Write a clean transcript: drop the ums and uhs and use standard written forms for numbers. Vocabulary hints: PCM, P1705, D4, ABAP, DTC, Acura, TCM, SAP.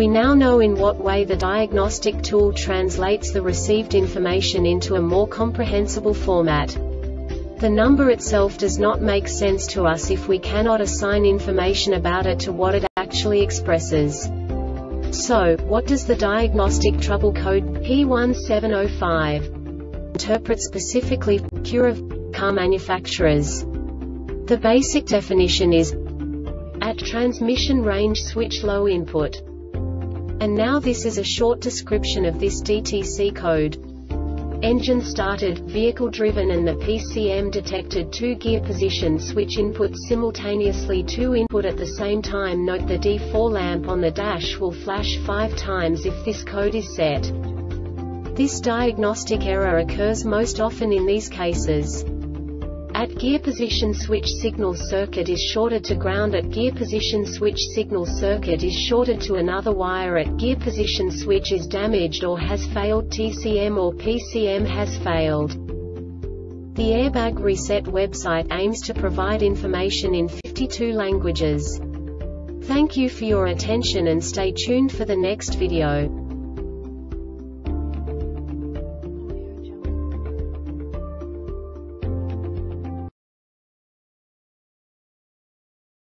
We now know in what way the diagnostic tool translates the received information into a more comprehensible format. The number itself does not make sense to us if we cannot assign information about it to what it actually expresses. So, what does the diagnostic trouble code P1705 interpret specifically for Acura car manufacturers? The basic definition is at transmission range switch low input. And now this is a short description of this DTC code. Engine started, vehicle driven, and the PCM detected 2 gear position switch inputs simultaneously, 2 input at the same time. Note the D4 lamp on the dash will flash 5 times if this code is set. This diagnostic error occurs most often in these cases. At gear position switch signal circuit is shorted to ground. At gear position switch signal circuit is shorted to another wire. At gear position switch is damaged or has failed. TCM or PCM has failed. The Airbag Reset website aims to provide information in 52 languages. Thank you for your attention and stay tuned for the next video.